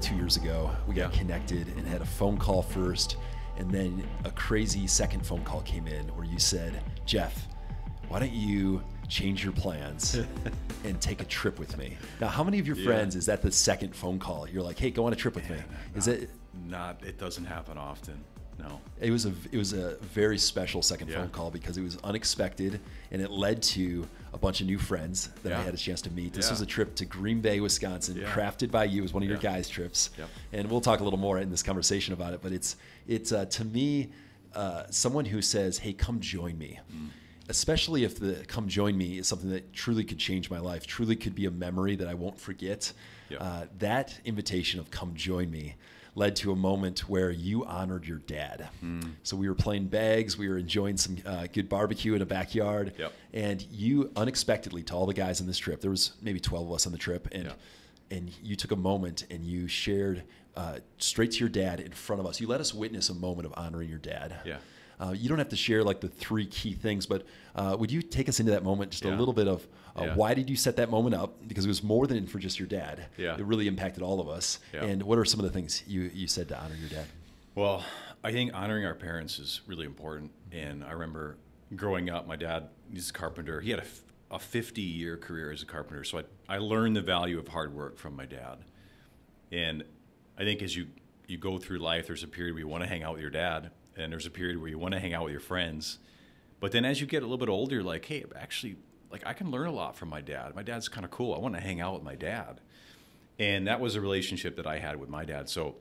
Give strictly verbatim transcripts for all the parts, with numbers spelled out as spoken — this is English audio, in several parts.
maybe two years ago. We got yeah. connected and had a phone call first, and then a crazy second phone call came in where you said, Jeff, why don't you change your plans and take a trip with me? Now, how many of your yeah. friends is that the second phone call? You're like, hey, go on a trip with Man, me. Is not, it? Not, it doesn't happen often. No. It was a it was a very special second yeah. phone call because it was unexpected, and it led to a bunch of new friends that yeah. I had a chance to meet. This yeah. was a trip to Green Bay, Wisconsin, yeah. crafted by you as one of yeah. your guys' trips. Yep. And we'll talk a little more in this conversation about it, but it's, it's uh, to me, uh, someone who says, hey, come join me. Mm. Especially if the come join me is something that truly could change my life, truly could be a memory that I won't forget. Yep. Uh, that invitation of come join me led to a moment where you honored your dad. Mm. So we were playing bags, we were enjoying some uh, good barbecue in a backyard, yep. and you unexpectedly, to all the guys on this trip, there was maybe twelve of us on the trip, and yep. and you took a moment and you shared uh, straight to your dad in front of us. You let us witness a moment of honoring your dad. Yeah. Uh, you don't have to share like the three key things, but uh, would you take us into that moment just yeah. a little bit of uh, yeah. why did you set that moment up? Because it was more than for just your dad. Yeah. It really impacted all of us. Yeah. And what are some of the things you, you said to honor your dad? Well, I think honoring our parents is really important. And I remember growing up, my dad, he's a carpenter. He had a, a fifty year career as a carpenter. So I, I learned the value of hard work from my dad. And I think as you, you go through life, there's a period where you want to hang out with your dad. And there's a period where you want to hang out with your friends. But then as you get a little bit older, you're like, hey, actually, like I can learn a lot from my dad. My dad's kind of cool. I want to hang out with my dad. And that was a relationship that I had with my dad. So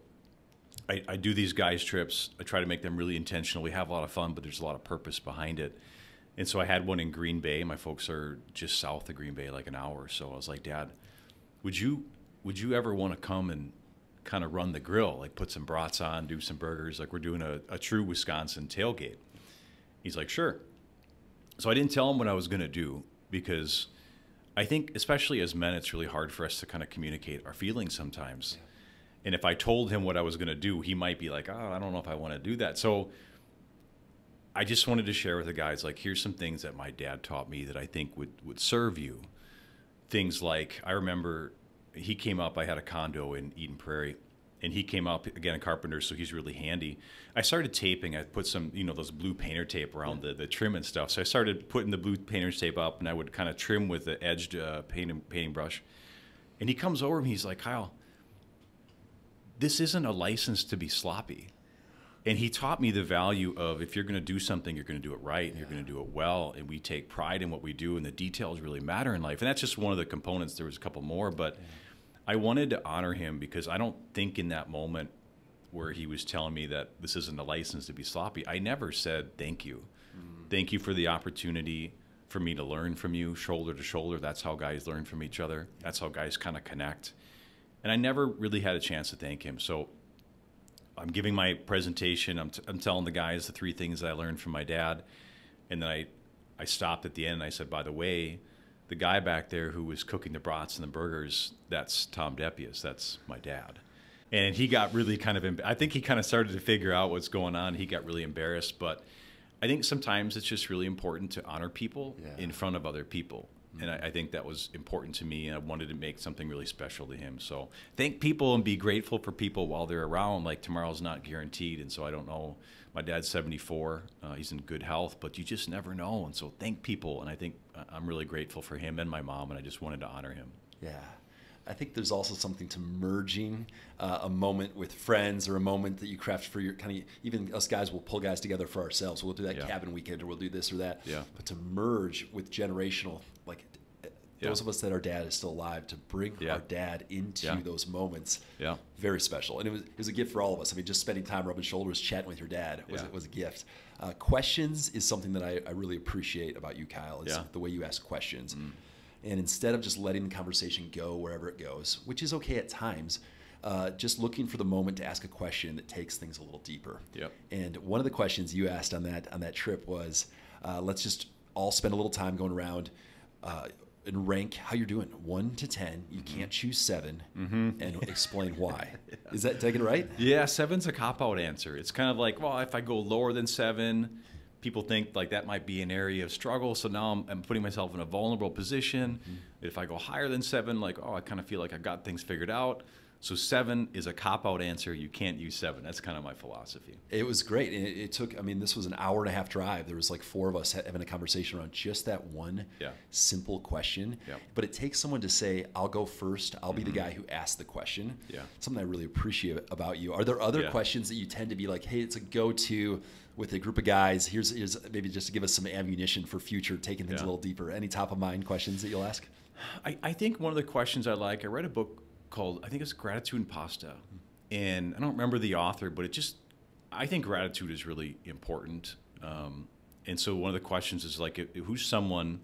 I, I do these guys trips. I try to make them really intentional. We have a lot of fun, but there's a lot of purpose behind it. And so I had one in Green Bay. My folks are just south of Green Bay, like an hour or so. I was like, Dad, would you, would you ever want to come and kind of run the grill, like put some brats on, do some burgers, like we're doing a, a true Wisconsin tailgate? He's like, sure. So I didn't tell him what I was going to do, because I think especially as men, it's really hard for us to kind of communicate our feelings sometimes. Yeah. And if I told him what I was going to do, he might be like, oh, I don't know if I want to do that. So I just wanted to share with the guys, like, here's some things that my dad taught me that I think would, would serve you. Things like, I remember he came up, I had a condo in Eden Prairie, and he came up, again, a carpenter, so he's really handy. I started taping. I put some, you know, those blue painter tape around yeah. the, the trim and stuff. So I started putting the blue painter tape up, and I would kind of trim with the edged uh, painting, painting brush. And he comes over and he's like, Kyle, this isn't a license to be sloppy. And he taught me the value of, if you're going to do something, you're going to do it right, and yeah. you're going to do it well, and we take pride in what we do, and the details really matter in life. And that's just one of the components. There was a couple more, but yeah. I wanted to honor him because I don't think in that moment where he was telling me that this isn't a license to be sloppy, I never said thank you. Mm. Thank you for the opportunity for me to learn from you, shoulder to shoulder. That's how guys learn from each other. That's how guys kind of connect. And I never really had a chance to thank him. So I'm giving my presentation. I'm, t I'm telling the guys the three things that I learned from my dad. And then I, I stopped at the end and I said, by the way, the guy back there who was cooking the brats and the burgers, that's Tom Depiesse. That's my dad. And he got really kind of, I think he kind of started to figure out what's going on. He got really embarrassed. But I think sometimes it's just really important to honor people yeah. in front of other people. Mm-hmm. And I, I think that was important to me. And I wanted to make something really special to him. So thank people and be grateful for people while they're around. Like, tomorrow's not guaranteed. And so I don't know. My dad's seventy-four. Uh, he's in good health, but you just never know. And so thank people. And I think I'm really grateful for him and my mom, and I just wanted to honor him. Yeah. I think there's also something to merging uh, a moment with friends or a moment that you craft for your kind of, even us guys will pull guys together for ourselves. We'll do that yeah. cabin weekend, or we'll do this or that. Yeah. But to merge with generational, like yeah. those of us that our dad is still alive, to bring yeah. our dad into yeah. those moments. Yeah. Very special. And it was, it was a gift for all of us. I mean, just spending time rubbing shoulders, chatting with your dad was, yeah. was a gift. Uh, questions is something that I, I really appreciate about you, Kyle, is yeah. the way you ask questions. Mm. And instead of just letting the conversation go wherever it goes, which is okay at times, uh, just looking for the moment to ask a question that takes things a little deeper. Yep. And one of the questions you asked on that, on that trip was, uh, let's just all spend a little time going around uh, and rank how you're doing, one to ten. You mm-hmm. can't choose seven, mm-hmm. and explain why. yeah. Is that taking it right? Yeah, seven's a cop-out answer. It's kind of like, well, if I go lower than seven, people think like that might be an area of struggle. So now I'm, I'm putting myself in a vulnerable position. Mm-hmm. If I go higher than seven, like, oh, I kind of feel like I've got things figured out. So seven is a cop-out answer. You can't use seven. That's kind of my philosophy. It was great. It, it took, I mean, this was an hour and a half drive. There was like four of us having a conversation around just that one yeah. simple question. Yeah. But it takes someone to say, I'll go first. I'll mm-hmm. be the guy who asked the question. Yeah. Something I really appreciate about you. Are there other yeah. questions that you tend to be like, hey, it's a go-to with a group of guys? Here's, here's maybe just to give us some ammunition for future, taking things yeah. a little deeper. Any top-of-mind questions that you'll ask? I, I think one of the questions I like, I read a book called, I think it's Gratitude and Pasta. And I don't remember the author, but it just, I think gratitude is really important. Um, and so one of the questions is like, who's someone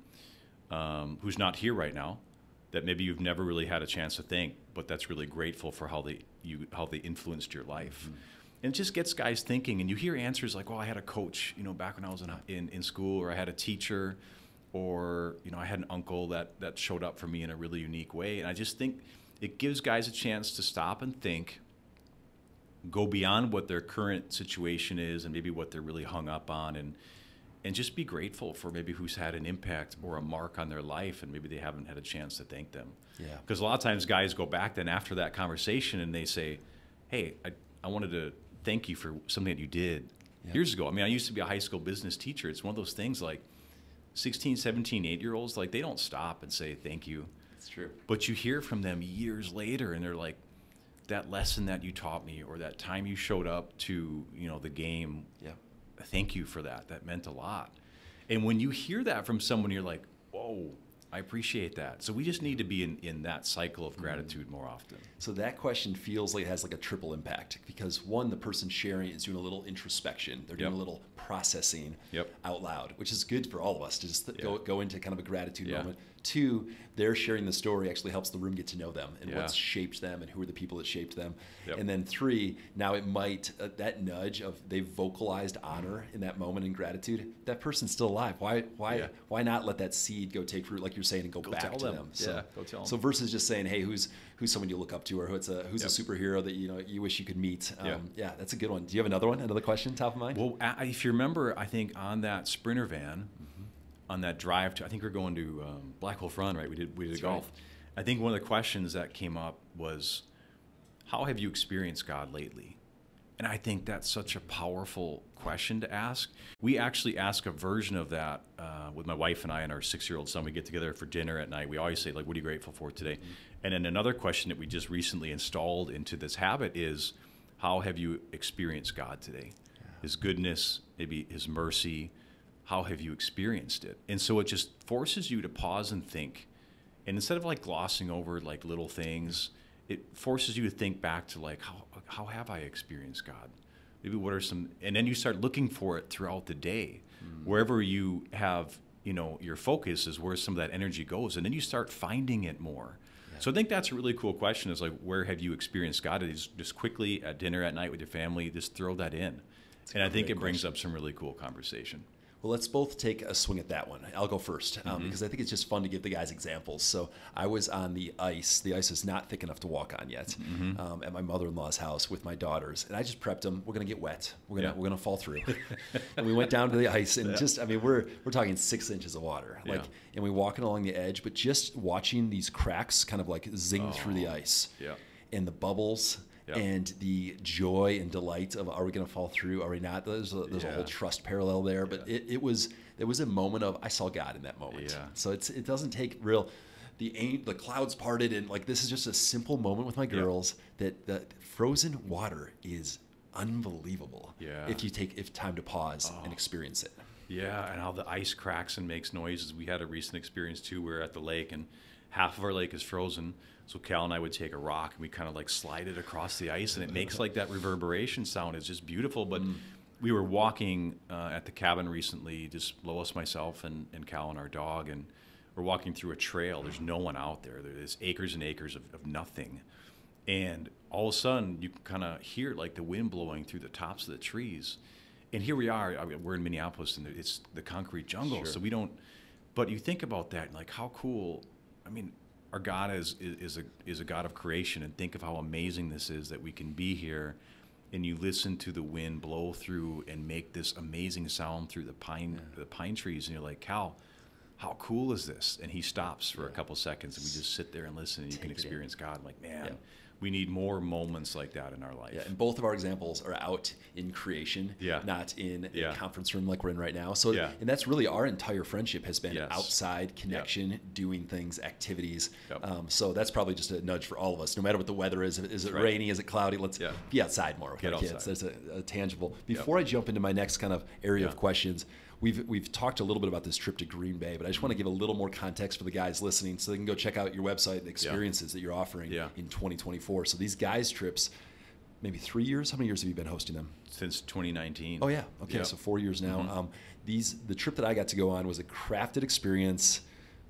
um, who's not here right now that maybe you've never really had a chance to thank, but that's really grateful for how they, you, how they influenced your life. Mm-hmm. And it just gets guys thinking, and you hear answers like, well, I had a coach, you know, back when I was in, in, in school, or I had a teacher, or, you know, I had an uncle that, that showed up for me in a really unique way. And I just think, it gives guys a chance to stop and think, go beyond what their current situation is and maybe what they're really hung up on, and and just be grateful for maybe who's had an impact or a mark on their life and maybe they haven't had a chance to thank them. Yeah. Because a lot of times guys go back then after that conversation and they say, hey, I, I wanted to thank you for something that you did yeah. years ago. I mean, I used to be a high school business teacher. It's one of those things like sixteen, seventeen, eight-year-olds, like they don't stop and say thank you. It's true. But you hear from them years later and they're like, that lesson that you taught me, or that time you showed up to, you know, the game, yeah, thank you for that. That meant a lot. And when you hear that from someone, you're like, whoa, I appreciate that. So we just need to be in, in that cycle of gratitude more often. So that question feels like it has like a triple impact, because one, the person sharing is doing a little introspection. They're doing yep. a little processing yep. out loud, which is good for all of us to just yep. go, go into kind of a gratitude yeah. moment. Two, they're sharing the story actually helps the room get to know them and yeah. what's shaped them and who are the people that shaped them. Yep. And then three, now it might, uh, that nudge of they vocalized honor in that moment and gratitude, that person's still alive. Why why, yeah. why not let that seed go take root, like you're saying, and go, go back to them? them. So, yeah. go tell them. So versus just saying, hey, who's who's someone you look up to, or who's a, who's yep. a superhero that you know you wish you could meet? Um, yep. Yeah, that's a good one. Do you have another one, another question top of mind? Well, if you remember, I think on that sprinter van, on that drive to, I think we're going to um, Black Wolf Run, right? We did we did golf. Right. I think one of the questions that came up was, how have you experienced God lately? And I think that's such a powerful question to ask. We actually ask a version of that uh, with my wife and I and our six-year-old son. We get together for dinner at night. We always say, like, what are you grateful for today? Mm-hmm. And then another question that we just recently installed into this habit is, how have you experienced God today? Yeah. His goodness, maybe his mercy. How have you experienced it? And so it just forces you to pause and think. And instead of like glossing over like little things, it forces you to think back to like, how, how have I experienced God? Maybe what are some, and then you start looking for it throughout the day. Mm. Wherever you have, you know, your focus is where some of that energy goes. And then you start finding it more. Yeah. So I think that's a really cool question, is like, where have you experienced God? It's just quickly at dinner at night with your family, just throw that in. That's and I think it brings question. up some really cool conversation. Well, let's both take a swing at that one. I'll go first um, mm-hmm. because I think it's just fun to give the guys examples. So I was on the ice. The ice is not thick enough to walk on yet mm-hmm. um, at my mother-in-law's house with my daughters. And I just prepped them. We're going to get wet. We're going yeah. we're going to fall through. And we went down to the ice and yeah. just, I mean, we're, we're talking six inches of water. Like, yeah. and we're walking along the edge, but just watching these cracks kind of like zing oh. through the ice yeah. and the bubbles. Yep. And the joy and delight of, are we going to fall through? Are we not? There's a, there's yeah. a whole trust parallel there. But yeah. it, it was there was a moment of, I saw God in that moment. Yeah. So it's it doesn't take real, the the clouds parted, and like this is just a simple moment with my girls yeah. that the frozen water is unbelievable. Yeah. If you take if time to pause oh. and experience it. Yeah, and how the ice cracks and makes noises. We had a recent experience too. We were at the lake and half of our lake is frozen. So Cal and I would take a rock and we kind of like slide it across the ice, and it makes like that reverberation sound. It's just beautiful. But mm. we were walking uh, at the cabin recently, just Lois, myself, and, and Cal and our dog, and we're walking through a trail. There's no one out there. There's acres and acres of, of nothing. And all of a sudden you can kind of hear like the wind blowing through the tops of the trees. And here we are, I mean, we're in Minneapolis and it's the concrete jungle. Sure. So we don't, but you think about that and like how cool, I mean, our God is, is, is, a, is a God of creation, and think of how amazing this is that we can be here, and you listen to the wind blow through and make this amazing sound through the pine, yeah. the pine trees, and you're like, Cal, how cool is this? And he stops for a couple seconds, and we just sit there and listen, and you Take can experience God. I'm like, man, yeah. we need more moments like that in our life. Yeah, and both of our examples are out in creation, yeah. not in yeah. a conference room like we're in right now. So, yeah. and that's really our entire friendship has been yes. outside connection, yep. doing things, activities. Yep. Um, so that's probably just a nudge for all of us, no matter what the weather is. Is it right. rainy? Is it cloudy? Let's yeah. be outside more with Get our outside. kids. That's a, a tangible. Before yep. I jump into my next kind of area yeah. of questions, We've, we've talked a little bit about this trip to Green Bay, but I just want to give a little more context for the guys listening so they can go check out your website and the experiences yeah. that you're offering yeah. in twenty twenty-four. So these guys trips, maybe three years? How many years have you been hosting them? Since twenty nineteen. Oh, yeah. Okay, yeah. so four years now. Mm-hmm. um, these the trip that I got to go on was a crafted experience,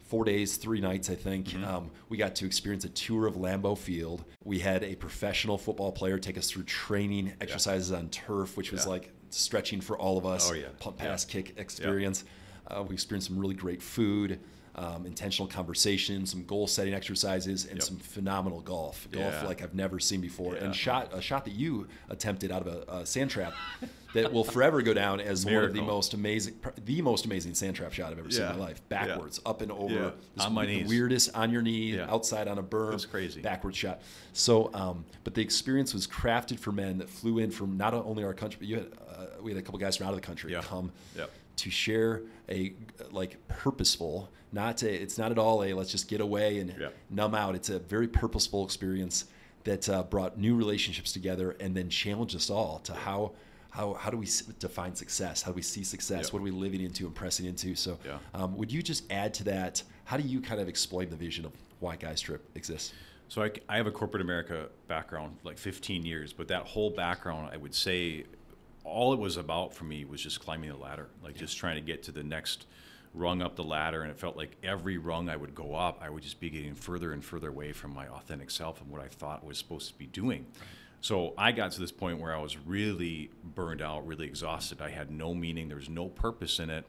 four days, three nights, I think. Mm-hmm. um, we got to experience a tour of Lambeau Field. We had a professional football player take us through training exercises yeah. on turf, which was yeah. like stretching for all of us, oh, yeah. pump, pass, yeah. kick experience. Yeah. Uh, we experienced some really great food, um, intentional conversation, some goal setting exercises, and yep. some phenomenal golf. Golf yeah. like I've never seen before. Yeah. And shot a shot that you attempted out of a, a sand trap that will forever go down as Miracle. one of the most amazing, the most amazing sand trap shot I've ever yeah. seen in my life. Backwards, yeah. up and over. Yeah. This on my knees. The weirdest, on your knee, yeah. outside on a berm. That's crazy. Backwards shot. So, um, but the experience was crafted for men that flew in from not only our country, but you had, uh, we had a couple guys from out of the country yeah. come yeah. to share a like purposeful, not a, it's not at all a let's just get away and yeah. numb out. It's a very purposeful experience that uh, brought new relationships together and then challenged us all to how How, how do we define success? How do we see success? Yep. What are we living into and pressing into? So yeah. um, would you just add to that, how do you kind of explain the vision of why Guys Trip exists? So I, I have a corporate America background, like fifteen years, but that whole background, I would say all it was about for me was just climbing the ladder, like yeah. just trying to get to the next rung up the ladder. And it felt like every rung I would go up, I would just be getting further and further away from my authentic self and what I thought I was supposed to be doing. Right. So I got to this point where I was really burned out, really exhausted. I had no meaning. There was no purpose in it.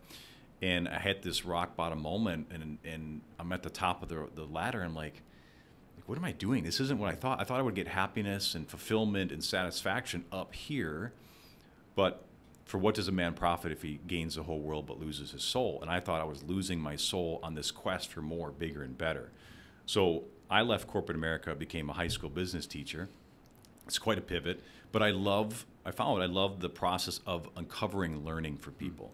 And I had this rock bottom moment, and, and I'm at the top of the, the ladder. And I'm like, like, what am I doing? This isn't what I thought. I thought I would get happiness and fulfillment and satisfaction up here. But for what does a man profit if he gains the whole world but loses his soul? And I thought I was losing my soul on this quest for more, bigger, and better. So I left corporate America, became a high school business teacher. It's quite a pivot, but I love, I found, I love the process of uncovering learning for people.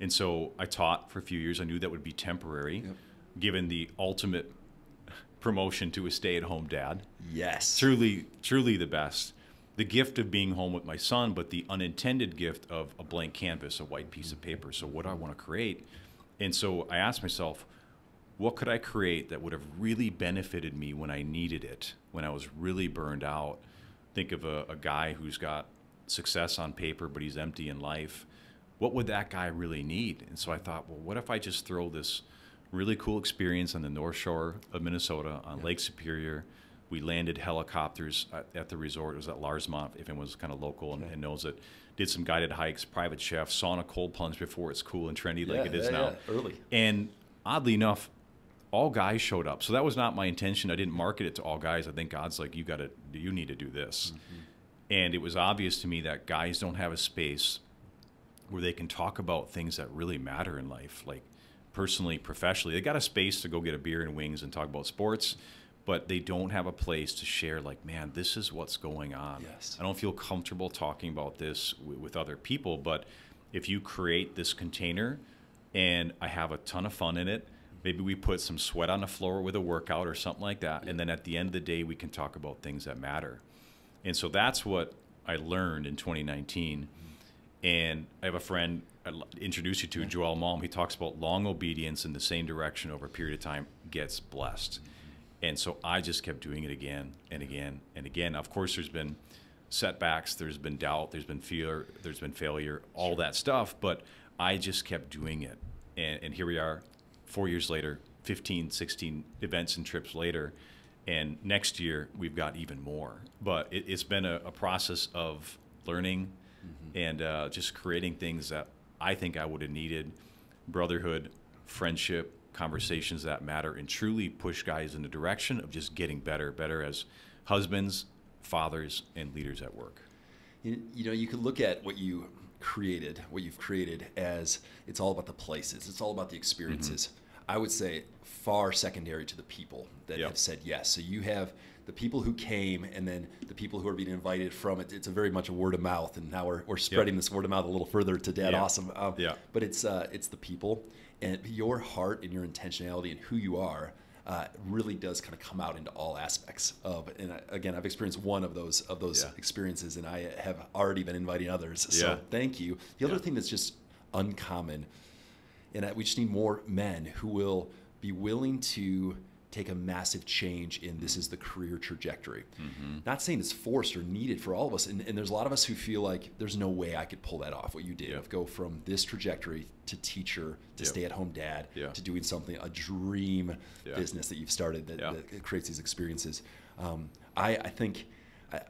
And so I taught for a few years. I knew that would be temporary, yep. given the ultimate promotion to a stay-at-home dad. Yes. Truly, truly the best. The gift of being home with my son, but the unintended gift of a blank canvas, a white piece of paper. So what do I want to create? And so I asked myself, what could I create that would have really benefited me when I needed it, when I was really burned out? Think of a, a guy who's got success on paper, but he's empty in life. What would that guy really need? And so I thought, well, what if I just throw this really cool experience on the North Shore of Minnesota on yeah. Lake Superior? We landed helicopters at, at the resort. It was at Larsmont, if anyone's kind of local and, okay. and knows it. Did some guided hikes, private chef, sauna cold plunge before it's cool and trendy like yeah, it is yeah, now. Yeah. Early. And oddly enough, all guys showed up. So that was not my intention. I didn't market it to all guys. I think God's like, you gotta, you need to do this. Mm-hmm. And it was obvious to me that guys don't have a space where they can talk about things that really matter in life, like personally, professionally. They got a space to go get a beer and wings and talk about sports, but they don't have a place to share like, man, this is what's going on. Yes. I don't feel comfortable talking about this w with other people, but if you create this container and I have a ton of fun in it, maybe we put some sweat on the floor with a workout or something like that. And then at the end of the day, we can talk about things that matter. And so that's what I learned in twenty nineteen. And I have a friend I introduced you to, Joel Malm. He talks about long obedience in the same direction over a period of time gets blessed. And so I just kept doing it again and again and again. Of course, there's been setbacks. There's been doubt. There's been fear. There's been failure, all that stuff. But I just kept doing it. And, and here we are. Four years later, fifteen, sixteen events and trips later, and next year we've got even more. But it, it's been a, a process of learning mm-hmm. and uh, just creating things that I think I would have needed, brotherhood, friendship, conversations that matter, and truly push guys in the direction of just getting better, better as husbands, fathers, and leaders at work. You, you know, you could look at what you created, what you've created as it's all about the places. It's all about the experiences. Mm-hmm. I would say far secondary to the people that yep. have said yes. So you have the people who came and then the people who are being invited from it. It's a very much a word of mouth, and now we're, we're spreading yep. this word of mouth a little further to Dad yep. Awesome. Um, yeah. But it's uh, it's the people, and your heart and your intentionality and who you are uh, really does kind of come out into all aspects of. And I, again, I've experienced one of those of those yeah. experiences, and I have already been inviting others. So yeah. thank you. The other yeah. thing that's just uncommon, and we just need more men who will be willing to take a massive change in this is the career trajectory. Mm-hmm. Not saying it's forced or needed for all of us. And, and there's a lot of us who feel like there's no way I could pull that off, what you did, yeah. of go from this trajectory to teacher, to yeah. stay-at-home dad, yeah. to doing something, a dream yeah. business that you've started that, yeah. that creates these experiences. Um, I, I think I,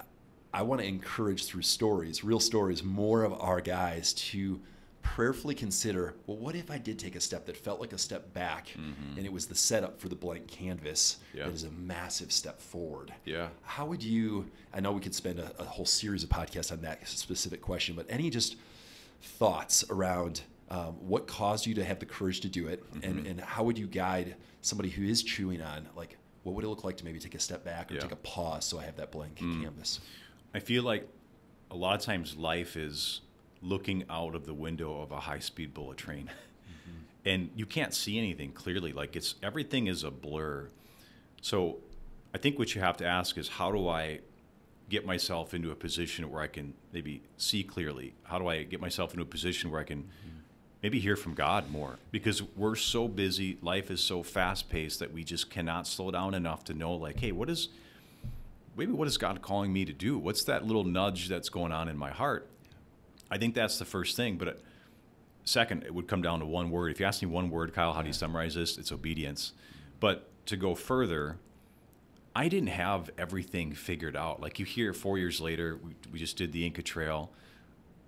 I want to encourage through stories, real stories, more of our guys to prayerfully consider, well, what if I did take a step that felt like a step back mm-hmm. and it was the setup for the blank canvas yeah. that is a massive step forward? Yeah. How would you, I know we could spend a, a whole series of podcasts on that specific question, but any just thoughts around um, what caused you to have the courage to do it? Mm-hmm. And, and how would you guide somebody who is chewing on, like, what would it look like to maybe take a step back or yeah. take a pause so I have that blank mm. canvas? I feel like a lot of times life is looking out of the window of a high-speed bullet train. Mm-hmm. And you can't see anything clearly. Like, it's everything is a blur. So I think what you have to ask is, how do I get myself into a position where I can maybe see clearly? How do I get myself into a position where I can mm-hmm. maybe hear from God more? Because we're so busy, life is so fast-paced that we just cannot slow down enough to know, like, hey, what is, maybe what is God calling me to do? What's that little nudge that's going on in my heart? I think that's the first thing. But second, it would come down to one word. If you ask me one word, Kyle, how do you summarize this? It's obedience. But to go further, I didn't have everything figured out. Like, you hear four years later, we, we just did the Inca Trail.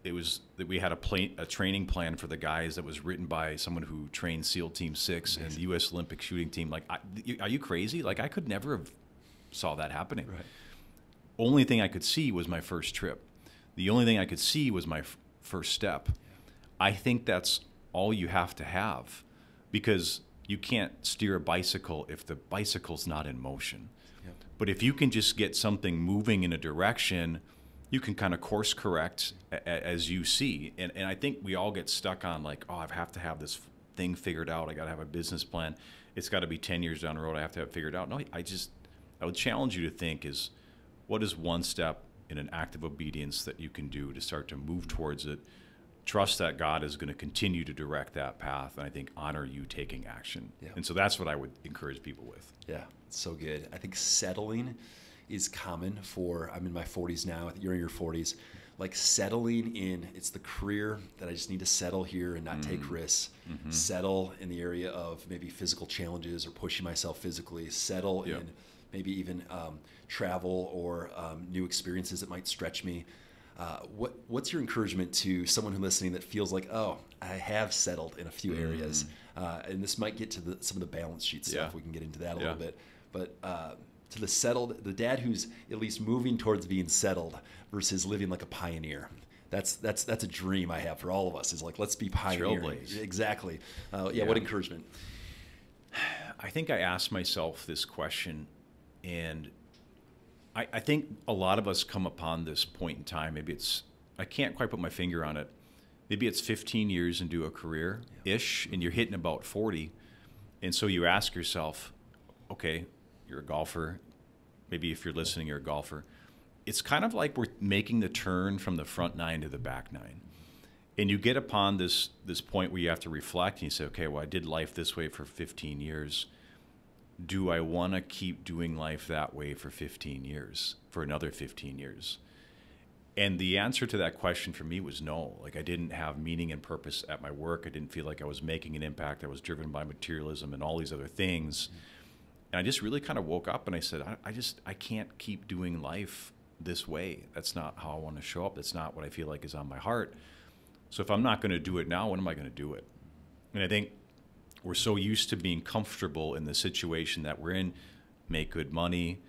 It was that we had a, plan, a training plan for the guys that was written by someone who trained SEAL Team six and the U S Olympic shooting team. Like, I, are you crazy? Like, I could never have saw that happening. Right. Only thing I could see was my first trip. The only thing I could see was my f first step. Yeah. I think that's all you have to have, because you can't steer a bicycle if the bicycle's not in motion. Yep. But if you can just get something moving in a direction, you can kind of course correct a a as you see. And, and I think we all get stuck on, like, oh, I have to have this thing figured out. I got to have a business plan. It's got to be ten years down the road. I have to have it figured out. No, I just, I would challenge you to think is, what is one step in an act of obedience that you can do to start to move towards it? Trust that God is going to continue to direct that path, and I think honor you taking action. Yeah. And so that's what I would encourage people with. Yeah, it's so good. I think settling is common for, I'm in my forties now, you're in your forties, like settling in, it's the career that I just need to settle here and not mm. take risks, mm-hmm. settle in the area of maybe physical challenges or pushing myself physically, settle yep. in maybe even um, travel or um, new experiences that might stretch me. Uh, what, what's your encouragement to someone who's listening that feels like, oh, I have settled in a few areas, mm-hmm. uh, and this might get to the, some of the balance sheet stuff. Yeah. We can get into that a yeah. little bit. But uh, to the settled, the dad who's at least moving towards being settled versus living like a pioneer. That's, that's, that's a dream I have for all of us, is like, let's be pioneers. Exactly. Uh, yeah, yeah, what encouragement? I think I asked myself this question, and I, I think a lot of us come upon this point in time. Maybe it's, I can't quite put my finger on it. Maybe it's fifteen years into a career-ish, and you're hitting about forty. And so you ask yourself, okay, you're a golfer. Maybe if you're listening, you're a golfer. It's kind of like we're making the turn from the front nine to the back nine. And you get upon this, this point where you have to reflect, and you say, okay, well, I did life this way for fifteen years. Do I want to keep doing life that way for fifteen years, for another fifteen years? And the answer to that question for me was no. Like, I didn't have meaning and purpose at my work. I didn't feel like I was making an impact. I was driven by materialism and all these other things. Mm-hmm. And I just really kind of woke up and I said, I, I just, I can't keep doing life this way. That's not how I want to show up. That's not what I feel like is on my heart. So if I'm not going to do it now, when am I going to do it? And I think we're so used to being comfortable in the situation that we're in, make good money,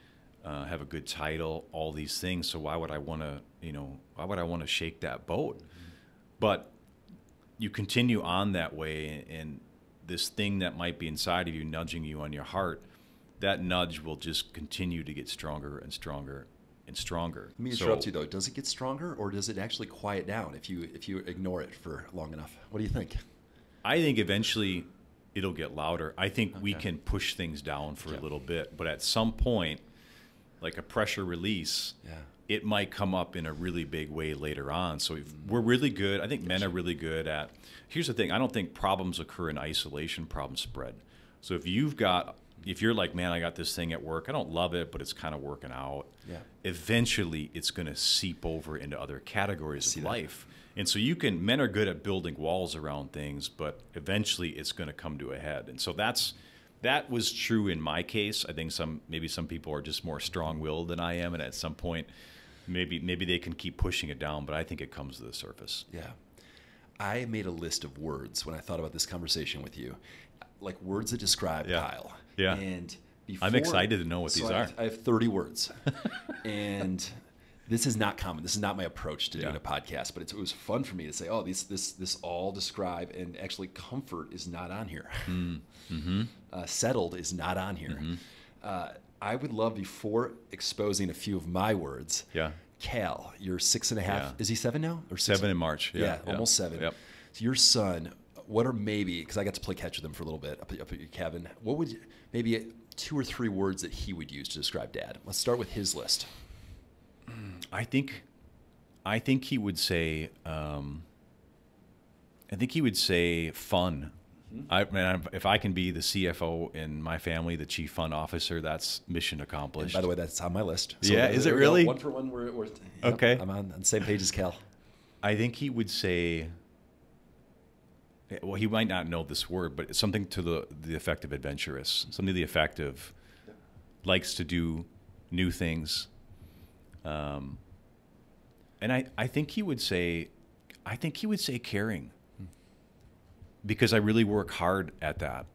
uh, have a good title, all these things. So why would I want to, you know, why would I want to shake that boat? Mm-hmm. But you continue on that way, and this thing that might be inside of you nudging you on your heart, that nudge will just continue to get stronger and stronger and stronger. Let me interrupt so, you though. Does it get stronger, or does it actually quiet down if you if you ignore it for long enough? What do you think? I think eventually it'll get louder. I think okay. we can push things down for yeah. a little bit, but at some point, like a pressure release, yeah. it might come up in a really big way later on. So if we're really good. I think men are really good at, here's the thing, I don't think problems occur in isolation, problems spread. So if you've got, if you're like, man, I got this thing at work, I don't love it, but it's kind of working out. Yeah. Eventually it's going to seep over into other categories of life. And so you can, men are good at building walls around things, but eventually it's going to come to a head. And so that's, that was true in my case. I think some, maybe some people are just more strong-willed than I am. And at some point, Maybe maybe they can keep pushing it down, but I think it comes to the surface. Yeah. I made a list of words when I thought about this conversation with you, like words that describe yeah. Kyle. Yeah. And before, I'm excited to know what so these I have, are. I have thirty words. And this is not common. This is not my approach to doing yeah. a podcast, but it's, it was fun for me to say, oh, these, this this all describe, and actually comfort is not on here. Mm. Mm-hmm. uh, settled is not on here. Mm-hmm. uh, I would love, before exposing a few of my words, yeah. Cal, you're six and a half. Yeah. Is he seven now? Or six? Seven in March. Yeah, yeah, yeah. almost seven. Yep. So your son, what are maybe, because I got to play catch with him for a little bit up, up at your cabin, what would maybe two or three words that he would use to describe Dad? Let's start with his list. I think, I think he would say, um, I think he would say fun. I mean, if I can be the C F O in my family, the chief fun officer, that's mission accomplished. And by the way, that's on my list. So yeah, is it really? One for one, we're, we're okay. Yep, I'm on, on the same page as Cal. I think he would say, well, he might not know this word, but it's something to the, the effect of adventurous, something to the effect of yep. likes to do new things. Um, and I, I think he would say, I think he would say caring. Because I really work hard at that.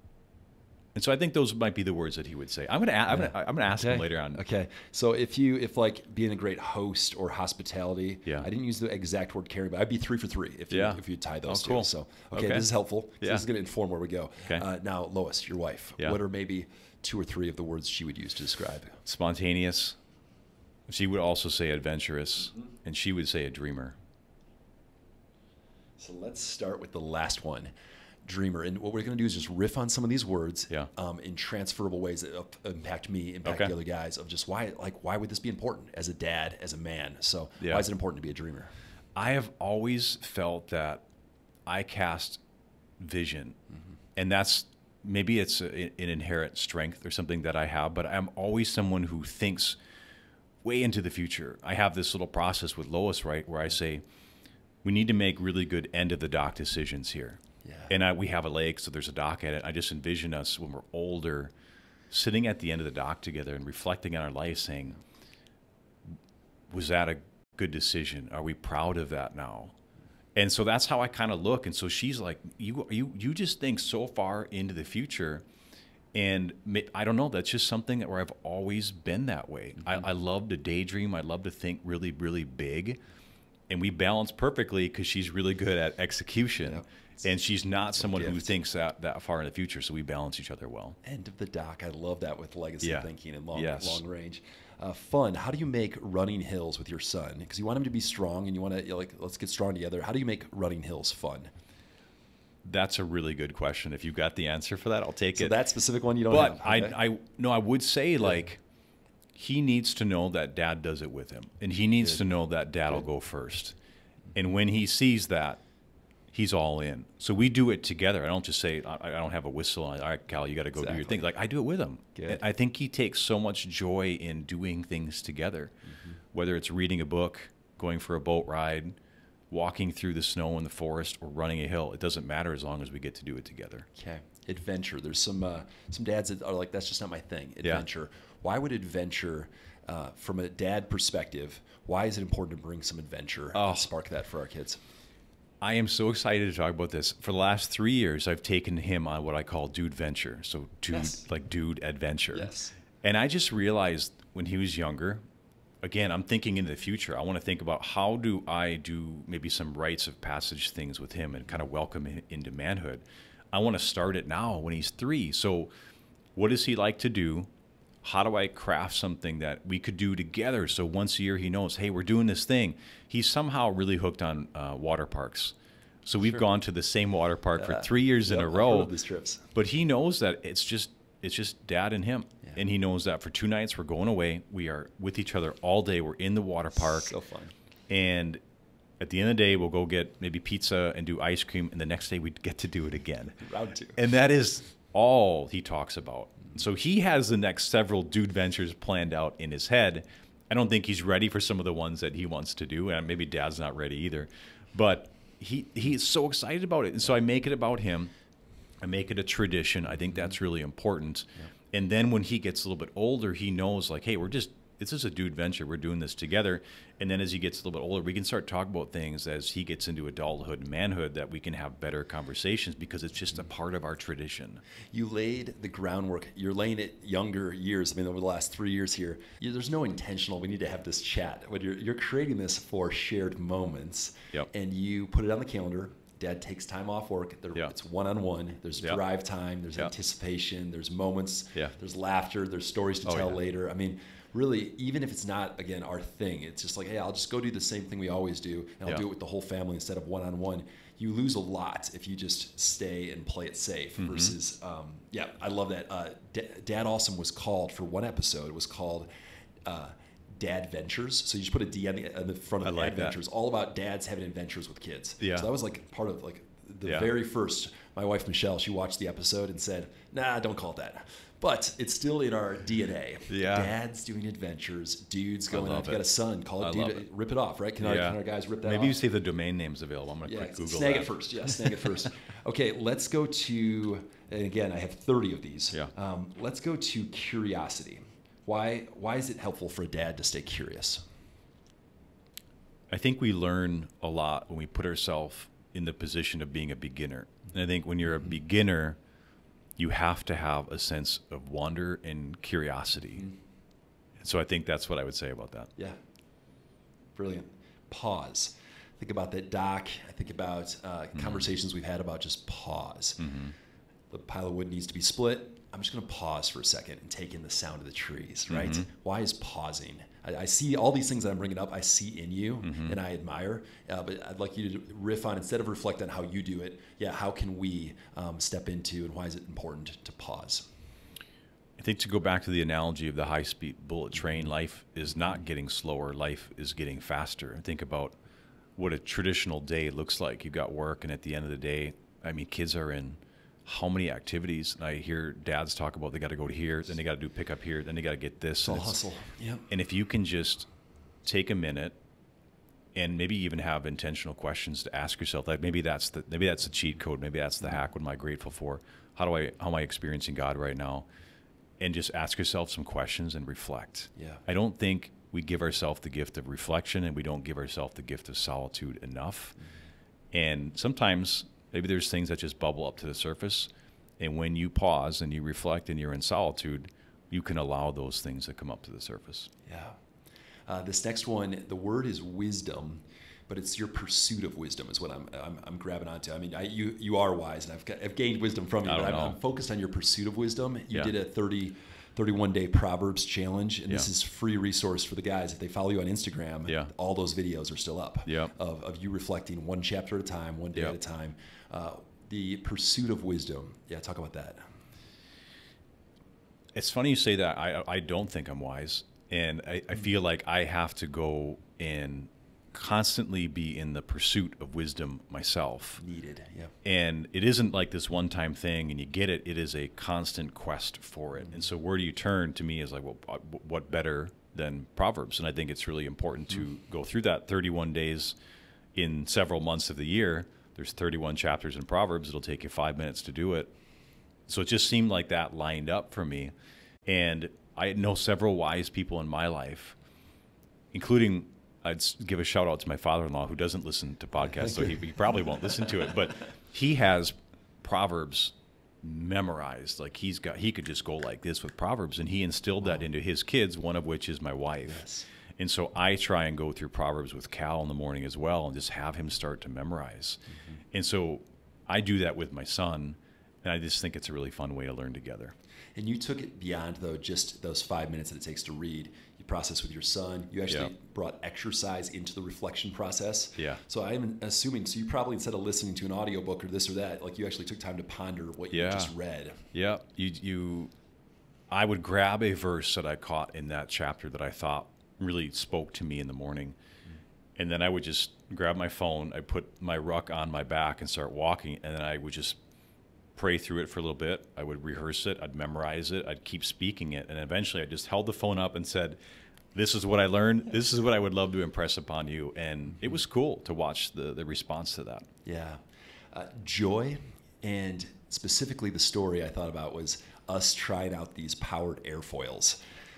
And so I think those might be the words that he would say. I'm gonna, I'm yeah. gonna, I'm gonna ask okay. him later on. Okay. So if you, if like being a great host or hospitality, yeah. I didn't use the exact word caring, but I'd be three for three if yeah. you, if you tie those oh, cool. two. So okay, okay, this is helpful. So yeah. this is gonna inform where we go. Okay. Uh, now, Lois, your wife, yeah. what are maybe two or three of the words she would use to describe? Spontaneous. She would also say adventurous, mm-hmm. and she would say a dreamer. So let's start with the last one. Dreamer. And what we're going to do is just riff on some of these words yeah. um, in transferable ways that impact me, impact okay. the other guys, of just why, like, why would this be important as a dad, as a man? So yeah. why is it important to be a dreamer? I have always felt that I cast vision, mm-hmm. and that's, maybe it's a, an inherent strength or something that I have, but I'm always someone who thinks way into the future. I have this little process with Lois, right, where I say, we need to make really good end of the dock decisions here. Yeah. And I, we have a lake, so there's a dock at it. I just envision us when we're older sitting at the end of the dock together and reflecting on our life, saying, was that a good decision? Are we proud of that now? And so that's how I kind of look. And so she's like, you, you, you just think so far into the future. And I don't know, that's just something that where I've always been that way. Mm-hmm. I, I love to daydream. I love to think really, really big. And we balance perfectly because she's really good at execution. Yeah. And she's not someone who thinks that, that far in the future, so we balance each other well. End of the dock. I love that with legacy yeah. thinking and long, yes. long range. Uh, fun. How do you make running hills with your son? Because you want him to be strong and you want to, you know, like, let's get strong together. How do you make running hills fun? That's a really good question. If you've got the answer for that, I'll take so it. So that specific one you don't but have. But okay. I, I, no, I would say, yeah. like, he needs to know that Dad does it with him. And he needs good. to know that Dad good. will go first. And when he sees that, he's all in. So we do it together. I don't just say, I, I don't have a whistle. All right, Cal, you got to go exactly. do your thing. Like, I do it with him. I think he takes so much joy in doing things together, mm-hmm. whether it's reading a book, going for a boat ride, walking through the snow in the forest, or running a hill. It doesn't matter as long as we get to do it together. Okay. Adventure. There's some, uh, some dads that are like, that's just not my thing. Adventure. Yeah. Why would adventure, uh, from a dad perspective, why is it important to bring some adventure oh. and spark that for our kids? I am so excited to talk about this. For the last three years, I've taken him on what I call dude venture. So dude, yes. like dude adventure. Yes. And I just realized when he was younger, again, I'm thinking into the future. I want to think about how do I do maybe some rites of passage things with him and kind of welcome him into manhood. I want to start it now when he's three. So what does he like to do? How do I craft something that we could do together? So once a year he knows, hey, we're doing this thing. He's somehow really hooked on uh, water parks. So we've sure. gone to the same water park uh, for three years yep, in a row. These trips. But he knows that it's just it's just dad and him. Yeah. And he knows that for two nights we're going away. We are with each other all day. We're in the water park. So fun. And at the end of the day, we'll go get maybe pizza and do ice cream. And the next day we get to do it again. Round two. And that is all he talks about. So he has the next several dude ventures planned out in his head. I don't think he's ready for some of the ones that he wants to do. And maybe dad's not ready either. But he, he is so excited about it. And so I make it about him. I make it a tradition. I think that's really important. Yeah. And then when he gets a little bit older, he knows like, hey, we're just, this is a dude venture. We're doing this together. And then as he gets a little bit older, we can start talking about things as he gets into adulthood and manhood that we can have better conversations because it's just a part of our tradition. You laid the groundwork. You're laying it younger years. I mean, over the last three years here, you, there's no intentional, we need to have this chat. When you're, you're creating this for shared moments, yep. and you put it on the calendar. Dad takes time off work. There, yeah. It's one-on-one. There's yeah. drive time. There's yeah. anticipation. There's moments. Yeah. There's laughter. There's stories to oh, tell yeah. later. I mean, really, even if it's not, again, our thing, it's just like, hey, I'll just go do the same thing we always do, and I'll yeah. do it with the whole family instead of one-on-one. You lose a lot if you just stay and play it safe mm-hmm. versus, um, yeah, I love that. Uh, D Dad Awesome was called, for one episode, it was called uh, Dad Ventures. So you just put a D on the, on the front of like Adventures, all about dads having adventures with kids. Yeah. So that was like part of like the yeah. very first, my wife, Michelle, she watched the episode and said, nah, don't call it that. But it's still in our D N A. Yeah. Dads doing adventures, dudes going out. If you got a son, call it dude, it. rip it off, right? Can, yeah. our, can our guys rip that Maybe off? Maybe you see if the domain name's available. I'm going to yeah, quick Google snag that. Snag it first. Yeah, snag it first. Okay, let's go to, and again, I have thirty of these. Yeah. Um, let's go to curiosity. Why, why is it helpful for a dad to stay curious? I think we learn a lot when we put ourselves in the position of being a beginner. And I think when you're a beginner, you have to have a sense of wonder and curiosity. Mm-hmm. And so I think that's what I would say about that. Yeah. Brilliant. Pause. Think about that doc. I think about uh, mm-hmm. conversations we've had about just pause. Mm-hmm. The pile of wood needs to be split. I'm just going to pause for a second and take in the sound of the trees, right? Mm-hmm. Why is pausing? I, I see all these things that I'm bringing up, I see in you mm-hmm. and I admire, uh, but I'd like you to riff on, instead of reflect on how you do it, yeah, how can we um, step into and why is it important to pause? I think to go back to the analogy of the high-speed bullet train, life is not getting slower, life is getting faster. Think about what a traditional day looks like. You've got work and at the end of the day, I mean, kids are in how many activities, and I hear dads talk about they got to go to here, then they got to do pickup here, then they got to get this. It's all hustle. Yep. And if you can just take a minute and maybe even have intentional questions to ask yourself, like maybe that's the maybe that's the cheat code, maybe that's the mm-hmm. hack. What am I grateful for? How do I how am I experiencing God right now? And just ask yourself some questions and reflect. Yeah. I don't think we give ourselves the gift of reflection, and we don't give ourselves the gift of solitude enough. Mm-hmm. And sometimes maybe there's things that just bubble up to the surface. And when you pause and you reflect and you're in solitude, you can allow those things that come up to the surface. Yeah. Uh, this next one, the word is wisdom, but it's your pursuit of wisdom is what I'm, I'm, I'm grabbing onto. I mean, I, you, you are wise, and I've, got, I've gained wisdom from you, but I'm, I'm focused on your pursuit of wisdom. You yeah. did a thirty, thirty-one day Proverbs challenge, and yeah. this is free resource for the guys. If they follow you on Instagram, yeah. all those videos are still up yeah. of, of you reflecting one chapter at a time, one day yeah. at a time. Uh, the pursuit of wisdom. Yeah, talk about that. It's funny you say that. I, I don't think I'm wise, and I, I feel like I have to go and constantly be in the pursuit of wisdom myself. Needed, yeah. And it isn't like this one-time thing and you get it. It is a constant quest for it. Mm-hmm. And so where do you turn to me is like, well, what better than Proverbs? And I think it's really important mm-hmm. to go through that thirty-one days in several months of the year. There's thirty-one chapters in Proverbs. It'll take you five minutes to do it. So it just seemed like that lined up for me. And I know several wise people in my life, including I'd give a shout out to my father-in-law who doesn't listen to podcasts, so he, he probably won't listen to it, but he has Proverbs memorized. Like he's got, he could just go like this with Proverbs, and he instilled wow. that into his kids, one of which is my wife. Yes. And so I try and go through Proverbs with Cal in the morning as well and just have him start to memorize. Mm-hmm. And so I do that with my son, And I just think it's a really fun way to learn together. And you took it beyond, though, just those five minutes that it takes to read. You process with your son. You actually yeah. brought exercise into the reflection process. Yeah. So I'm assuming, so you probably, instead of listening to an audiobook or this or that, like you actually took time to ponder what yeah. you just read. Yeah. You, you, I would grab a verse that I caught in that chapter that I thought really spoke to me in the morning. Mm-hmm. And then I would just grab my phone. I put my ruck on my back and start walking. And then I would just pray through it for a little bit. I would rehearse it. I'd memorize it. I'd keep speaking it. And eventually I just held the phone up and said, this is what I learned. This is what I would love to impress upon you. And it was cool to watch the, the response to that. Yeah. Uh, joy, and specifically the story I thought about was us trying out these powered airfoils.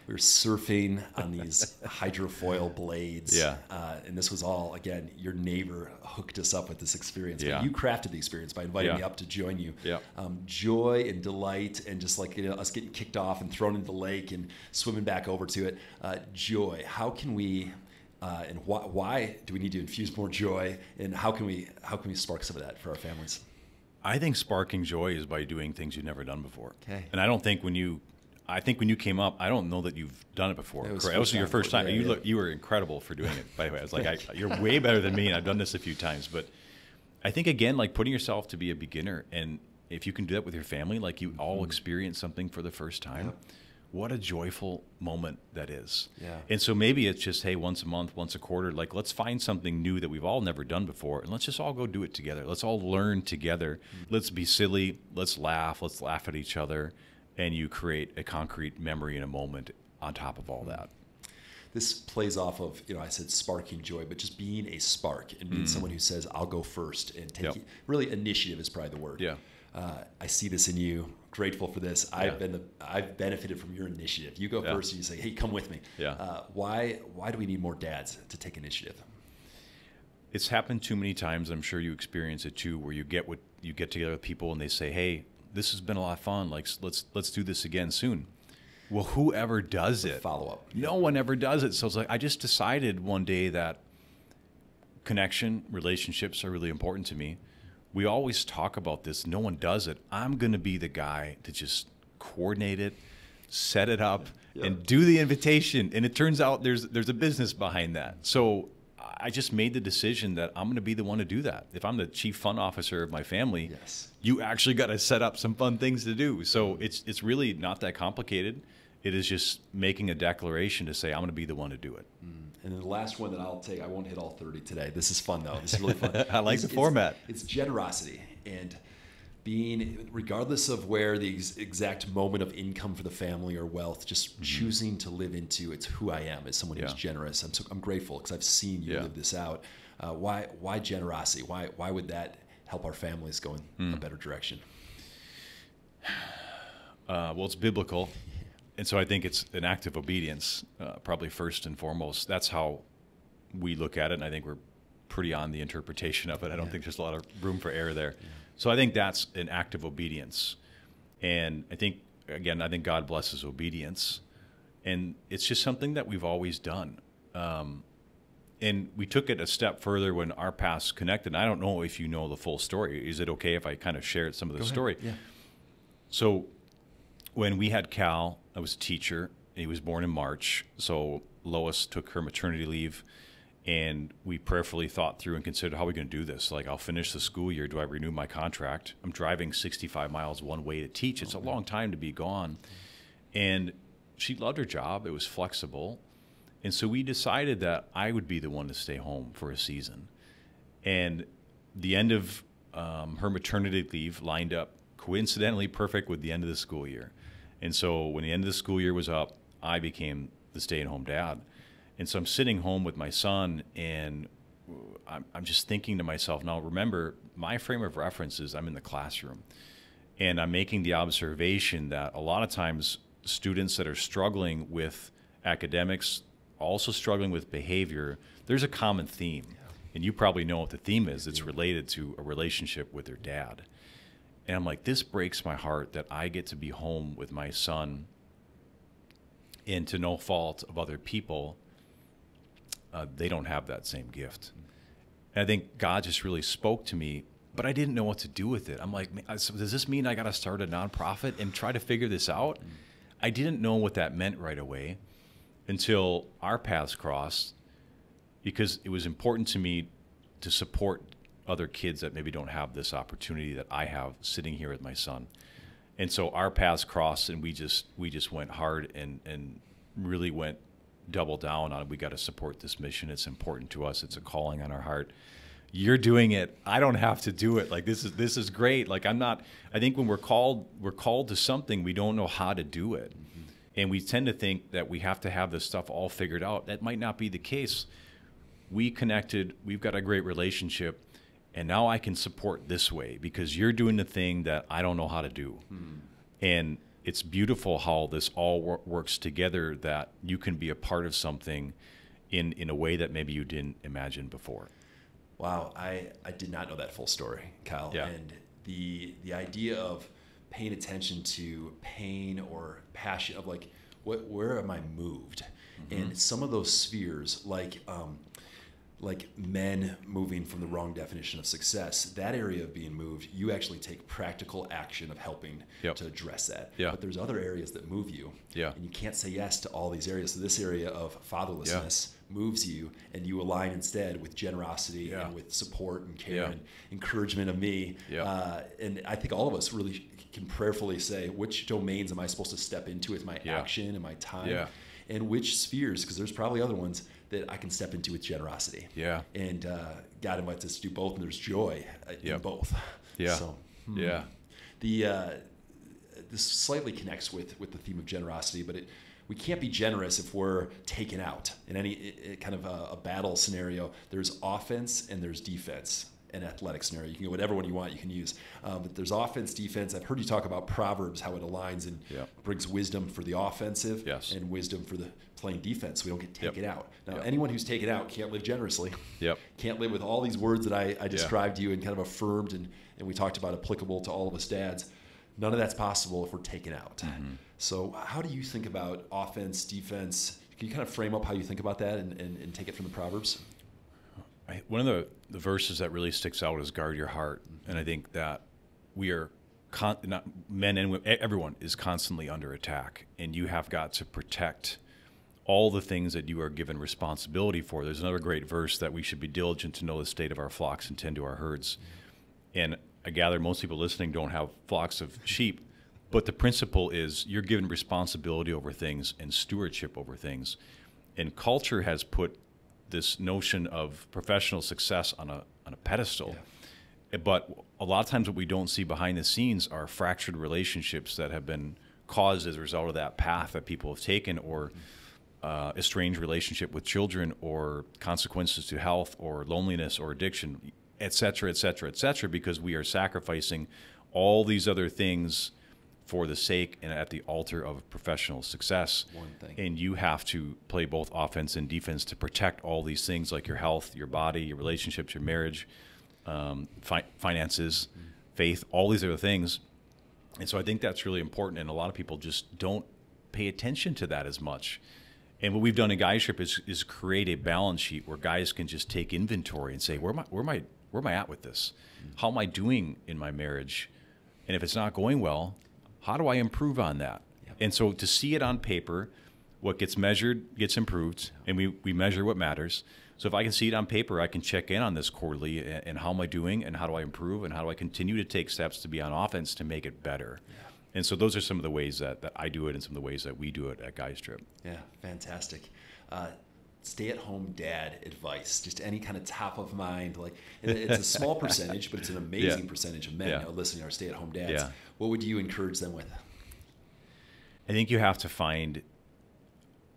We were surfing on these hydrofoil blades. Yeah. Uh, and this was all, again, your neighbor hooked us up with this experience. Yeah. But you crafted the experience by inviting yeah. me up to join you. Yeah. Um, joy and delight, and just like, you know, us getting kicked off and thrown into the lake and swimming back over to it. Uh, joy. How can we, uh, and wh why do we need to infuse more joy? And how can we, how can we spark some of that for our families? I think sparking joy is by doing things you've never done before. Okay. And I don't think when you... I think when you came up, I don't know that you've done it before. It was, it was your first time. Yeah, you yeah. look, you were incredible for doing it. By the way, I was like, I, you're way better than me, and I've done this a few times. But I think again, like putting yourself to be a beginner, and if you can do that with your family, like you all mm-hmm. experience something for the first time, yep. what a joyful moment that is. Yeah. And so maybe it's just, hey, once a month, once a quarter, like let's find something new that we've all never done before, and let's just all go do it together. Let's all learn together. Mm-hmm. Let's be silly. Let's laugh. Let's laugh at each other. And you create a concrete memory in a moment on top of all that. This plays off of, you know, I said sparking joy, but just being a spark and being mm. someone who says, I'll go first and take yep. it. Really, initiative is probably the word. Yeah. Uh, I see this in you. Grateful for this. Yeah. I've been the, I've benefited from your initiative. You go yeah. first and you say, hey, come with me. Yeah. Uh, why, why do we need more dads to take initiative? It's happened too many times. I'm sure you experience it too, where you get, what, you get together with people and they say, hey, this has been a lot of fun. Like, let's let's do this again soon. Well, whoever does it, follow up. No one ever does it. So it's like I just decided one day that connection, relationships are really important to me. We always talk about this. No one does it. I'm going to be the guy to just coordinate it, set it up, yeah. and do the invitation. And it turns out there's there's a business behind that. So I just made the decision that I'm going to be the one to do that. If I'm the chief fun officer of my family, yes. you actually got to set up some fun things to do. So it's it's really not that complicated. It is just making a declaration to say, I'm going to be the one to do it. Mm. And then the last one that I'll take, I won't hit all thirty today. This is fun, though. This is really fun. I like it's, the format. It's, it's generosity and being, regardless of where the ex exact moment of income for the family or wealth, just mm-hmm. choosing to live into it's who I am as someone yeah. who's generous. I'm so, I'm grateful because I've seen you yeah. live this out. Uh, why why generosity? Why why would that help our families go in mm. a better direction? Uh, well, it's biblical, yeah. and so I think it's an act of obedience, uh, probably first and foremost. That's how we look at it, and I think we're pretty on the interpretation of it. I don't yeah. think there's a lot of room for error there. Yeah. So I think that's an act of obedience. And I think, again, I think God blesses obedience. And it's just something that we've always done. Um, and we took it a step further when our paths connected. I don't know if you know the full story. Is it okay if I kind of shared some of the story? Yeah. So when we had Cal, I was a teacher. He was born in March. So Lois took her maternity leave. And we prayerfully thought through and considered, how are we going to do this? Like, I'll finish the school year. Do I renew my contract? I'm driving sixty-five miles one way to teach. It's okay. a long time to be gone. And she loved her job. It was flexible. And so we decided that I would be the one to stay home for a season. And the end of um, her maternity leave lined up coincidentally perfect with the end of the school year. And so when the end of the school year was up, I became the stay-at-home dad. And so I'm sitting home with my son, and I'm, I'm just thinking to myself, now remember, my frame of reference is I'm in the classroom. And I'm making the observation that a lot of times students that are struggling with academics, also struggling with behavior, there's a common theme. Yeah. And you probably know what the theme is. It's related to a relationship with their dad. And I'm like, this breaks my heart that I get to be home with my son and to no fault of other people. Uh, they don't have that same gift. And I think God just really spoke to me but I didn't know what to do with it. I'm like, so does this mean I got to start a nonprofit and try to figure this out? Mm. I didn't know what that meant right away until our paths crossed, because it was important to me to support other kids that maybe don't have this opportunity that I have sitting here with my son. And so our paths crossed, and we just we just went hard and and really went double down on, we got to support this mission. It's important to us. It's a calling on our heart. You're doing it. I don't have to do it. Like, this is, this is great. Like, I'm not, I think when we're called, we're called to something, we don't know how to do it. Mm-hmm. And we tend to think that we have to have this stuff all figured out. That might not be the case. We connected, we've got a great relationship, and now I can support this way because you're doing the thing that I don't know how to do. Mm-hmm. And it's beautiful how this all wor works together, that you can be a part of something in, in a way that maybe you didn't imagine before. Wow, I, I did not know that full story, Kyle. Yeah. And the the idea of paying attention to pain or passion, of like, what, where am I moved? Mm-hmm. And some of those spheres, like um, like men moving from the wrong definition of success, that area of being moved, you actually take practical action of helping yep. to address that. Yeah. But there's other areas that move you, yeah. and you can't say yes to all these areas. So this area of fatherlessness yeah. moves you, and you align instead with generosity yeah. and with support and care yeah. and encouragement of me. Yeah. Uh, and I think all of us really can prayerfully say, which domains am I supposed to step into with my yeah. action and my time? Yeah. And which spheres, because there's probably other ones that I can step into with generosity. Yeah. And uh, God invites us to do both, and there's joy in yep. both. Yeah. So, hmm. yeah. The uh, this slightly connects with with the theme of generosity, but it, we can't be generous if we're taken out in any it, it kind of a, a battle scenario. There's offense and there's defense. An athletic scenario, you can go whatever one you want, you can use. Um, but there's offense, defense. I've heard you talk about Proverbs, how it aligns and yep. brings wisdom for the offensive yes. and wisdom for the playing defense. We don't get taken yep. out. Now, yep. anyone who's taken out can't live generously. Yep. Can't live with all these words that I, I described yeah. to you and kind of affirmed and, and we talked about applicable to all of us dads. None of that's possible if we're taken out. Mm-hmm. So how do you think about offense, defense? Can you kind of frame up how you think about that and, and, and take it from the Proverbs? One of the, the verses that really sticks out is guard your heart. And I think that we are, con not men and women, everyone is constantly under attack. And you have got to protect all the things that you are given responsibility for. There's another great verse that we should be diligent to know the state of our flocks and tend to our herds. And I gather most people listening don't have flocks of sheep. But the principle is you're given responsibility over things and stewardship over things. And culture has put this notion of professional success on a, on a pedestal. Yeah. But a lot of times what we don't see behind the scenes are fractured relationships that have been caused as a result of that path that people have taken, or uh, estranged relationship with children, or consequences to health, or loneliness, or addiction, et cetera, et cetera, et cetera, because we are sacrificing all these other things for the sake and at the altar of professional success. One thing. And you have to play both offense and defense to protect all these things, like your health, your body, your relationships, your marriage, um, fi finances, mm-hmm. faith, all these other things. And so I think that's really important, and a lot of people just don't pay attention to that as much. And what we've done in Guys Trip is, is create a balance sheet where guys can just take inventory and say, where am I, where am I, where am I at with this? Mm-hmm. How am I doing in my marriage? And if it's not going well, how do I improve on that? Yep. And so to see it on paper, what gets measured gets improved, and we, we measure what matters. So if I can see it on paper, I can check in on this quarterly, and, and how am I doing, and how do I improve, and how do I continue to take steps to be on offense to make it better? Yeah. And so those are some of the ways that, that I do it, and some of the ways that we do it at Guys Trip. Yeah, fantastic. Uh, stay-at-home dad advice, just any kind of top of mind, like, it's a small percentage, but it's an amazing yeah. percentage of men yeah. listening, our stay-at-home dads. Yeah. What would you encourage them with? I think you have to find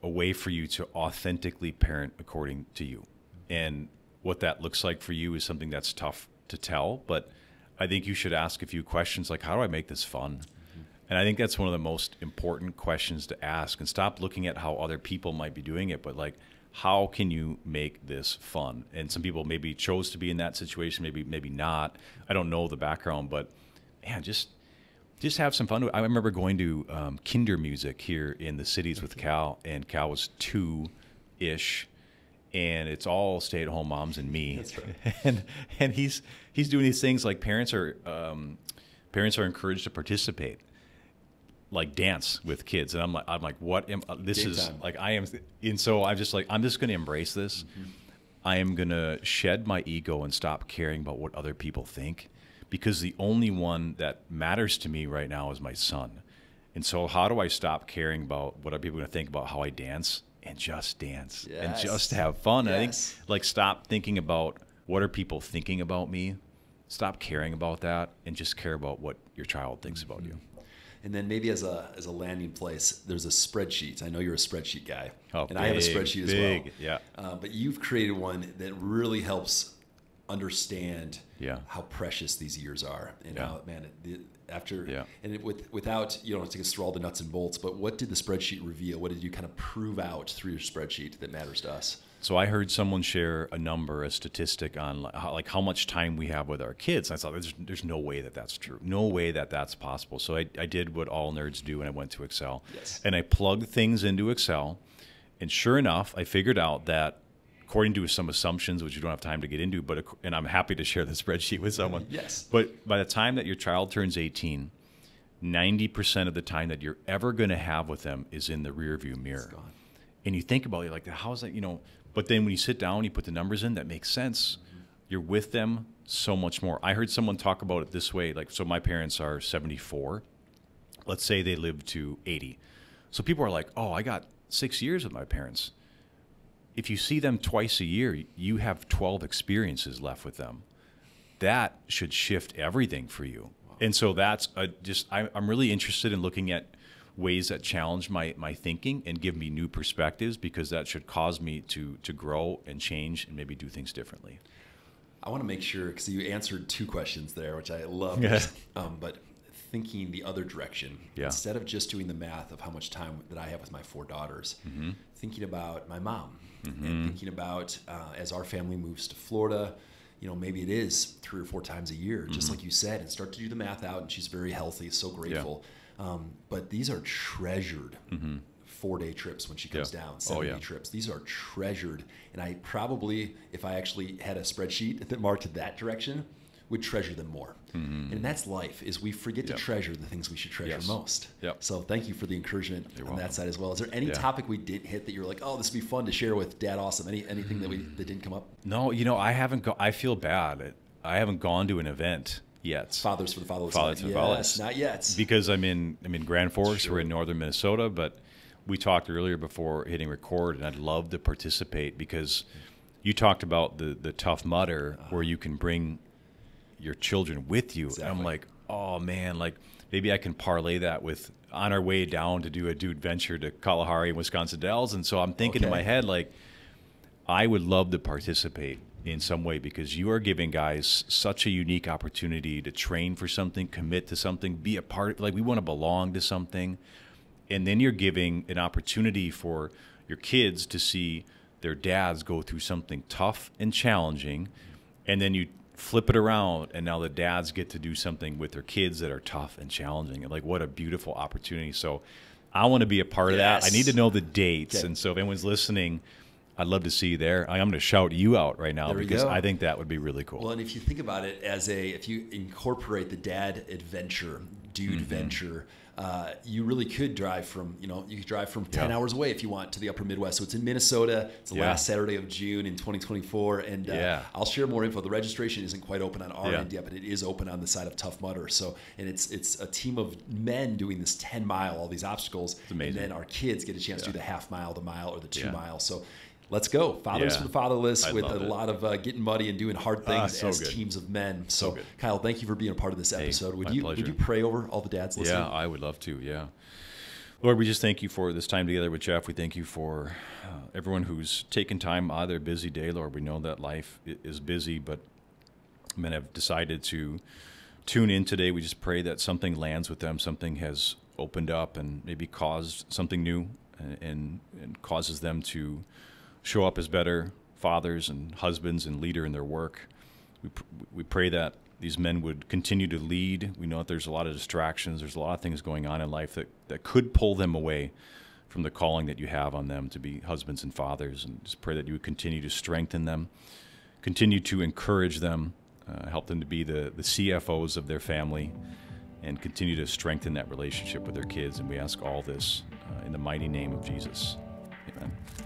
a way for you to authentically parent according to you. And what that looks like for you is something that's tough to tell, but I think you should ask a few questions like, how do I make this fun? And I think that's one of the most important questions to ask, and stop looking at how other people might be doing it, but like, how can you make this fun? And some people maybe chose to be in that situation, maybe maybe not. I don't know the background, but man, just just have some fun. I remember going to um, kinder music here in the cities with Cal, and Cal was two-ish, and it's all stay-at-home moms and me. That's right. And and he's he's doing these things like parents are um, parents are encouraged to participate, like dance with kids. And I'm like I'm like what am uh, this Daytime. is like I am, and so I'm just like I'm just going to embrace this. Mm-hmm. I am going to shed my ego and stop caring about what other people think, because the only one that matters to me right now is my son. And so how do I stop caring about what are people going to think about how I dance and just dance yes. and just have fun? Yes. I think like stop thinking about what are people thinking about me, stop caring about that, and just care about what your child thinks about mm-hmm. you. And then maybe as a as a landing place, there's a spreadsheet. I know you're a spreadsheet guy, oh, and big, I have a spreadsheet big. as well. Yeah. Uh, but you've created one that really helps understand yeah. how precious these years are, and yeah. how man the, after yeah. and it, with without you don't have to get through all the nuts and bolts. But what did the spreadsheet reveal? What did you kind of prove out through your spreadsheet that matters to us? So I heard someone share a number, a statistic on like how, like how much time we have with our kids. And I thought, there's, there's no way that that's true. No way that that's possible. So I, I did what all nerds do, and I went to Excel. Yes. And I plugged things into Excel. And sure enough, I figured out that according to some assumptions, which you don't have time to get into, but and I'm happy to share the spreadsheet with someone. Yes. But by the time that your child turns eighteen, ninety percent of the time that you're ever going to have with them is in the rearview mirror. It's gone. And you think about it, like, how is that, you know... But then when you sit down, you put the numbers in, that makes sense. Mm-hmm. You're with them so much more. I heard someone talk about it this way. Like, so my parents are seventy-four. Let's say they live to eighty. So people are like, oh, I got six years with my parents. If you see them twice a year, you have twelve experiences left with them. That should shift everything for you. Wow. And so that's a just, I'm really interested in looking at ways that challenge my my thinking and give me new perspectives, because that should cause me to to grow and change and maybe do things differently. I want to make sure, because you answered two questions there, which I love. Yeah. Um, but thinking the other direction, yeah. instead of just doing the math of how much time that I have with my four daughters, mm-hmm. thinking about my mom mm-hmm. and thinking about uh, as our family moves to Florida, you know, maybe it is three or four times a year, just mm-hmm. like you said, and start to do the math out. And she's very healthy, so grateful. Yeah. Um, but these are treasured mm-hmm. four-day trips when she comes yeah. down, seven-day oh, yeah. trips. These are treasured. And I probably, if I actually had a spreadsheet that marked that direction, would treasure them more. Mm-hmm. And that's life, is we forget yep. to treasure the things we should treasure yes. most. Yep. So thank you for the encouragement You're on welcome. that side as well. Is there any yeah. topic we didn't hit that you were like, oh, this would be fun to share with Dad Awesome? Any, anything mm-hmm. that, we, that didn't come up? No, you know, I haven't go- I feel bad. I haven't gone to an event. Yet. Fathers for the Fatherless. Fathers for the Fatherless. Yes, not yet. Because I'm in, I'm in Grand Forks. Sure. We're in northern Minnesota, but we talked earlier before hitting record, and I'd love to participate, because you talked about the, the Tough Mudder uh, where you can bring your children with you. Exactly. And I'm like, oh, man, like maybe I can parlay that with on our way down to do a dude venture to Kalahari and Wisconsin Dells. And so I'm thinking okay. in my head, like, I would love to participate in some way, because you are giving guys such a unique opportunity to train for something, commit to something, be a part of, like we want to belong to something. And then you're giving an opportunity for your kids to see their dads go through something tough and challenging. And then you flip it around, and now the dads get to do something with their kids that are tough and challenging. And like, what a beautiful opportunity. So I want to be a part yes. of that. I need to know the dates. Okay. And so if anyone's listening, I'd love to see you there. I'm going to shout you out right now, because go. I think that would be really cool. Well, and if you think about it as a, if you incorporate the dad adventure, dude mm-hmm. venture, uh, you really could drive from, you know, you could drive from ten yeah. hours away if you want to the upper Midwest. So it's in Minnesota. It's the yeah. last Saturday of June in twenty twenty-four. And uh, yeah. I'll share more info. The registration isn't quite open on our yeah. end yet, but it is open on the side of Tough Mudder. So, and it's, it's a team of men doing this ten mile, all these obstacles. It's amazing. And then our kids get a chance yeah. to do the half mile, the mile, or the two yeah. mile. So let's go. Fathers yeah. for the Fatherless, I with a it. lot of uh, getting muddy and doing hard things ah, so as good. teams of men. So, so Kyle, thank you for being a part of this episode. Hey, would you pleasure. would you pray over all the dads listening? Yeah, I would love to, yeah. Lord, we just thank you for this time together with Jeff. We thank you for uh, everyone who's taken time out of their busy day. Lord, we know that life is busy, but men have decided to tune in today. We just pray that something lands with them, something has opened up and maybe caused something new, and, and, and causes them to show up as better fathers and husbands and leader in their work. We, pr we pray that these men would continue to lead. We know that there's a lot of distractions. There's a lot of things going on in life that, that could pull them away from the calling that you have on them to be husbands and fathers, and just pray that you would continue to strengthen them, continue to encourage them, uh, help them to be the, the C F Os of their family, and continue to strengthen that relationship with their kids. And we ask all this uh, in the mighty name of Jesus. Amen.